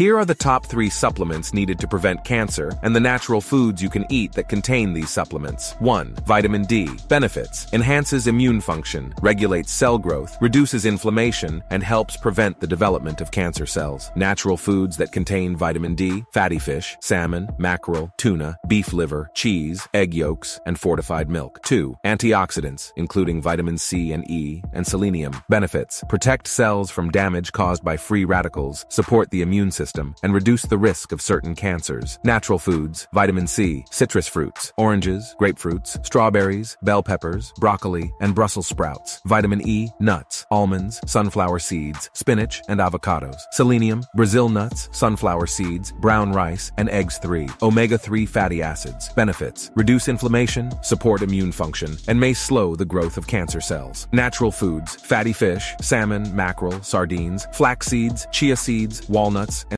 Here are the top 3 supplements needed to prevent cancer and the natural foods you can eat that contain these supplements. 1. Vitamin D. Benefits: enhances immune function, regulates cell growth, reduces inflammation, and helps prevent the development of cancer cells. Natural foods that contain vitamin D: fatty fish, salmon, mackerel, tuna, beef liver, cheese, egg yolks, and fortified milk. 2. Antioxidants, including vitamin C and E, and selenium. Benefits: protect cells from damage caused by free radicals, support the immune system, and reduce the risk of certain cancers. Natural foods: vitamin C, citrus fruits, oranges, grapefruits, strawberries, bell peppers, broccoli, and Brussels sprouts. Vitamin E, nuts, almonds, sunflower seeds, spinach, and avocados. Selenium, Brazil nuts, sunflower seeds, brown rice, and eggs. 3. Omega-3 fatty acids. Benefits: reduce inflammation, support immune function, and may slow the growth of cancer cells. Natural foods: fatty fish, salmon, mackerel, sardines, flax seeds, chia seeds, walnuts, and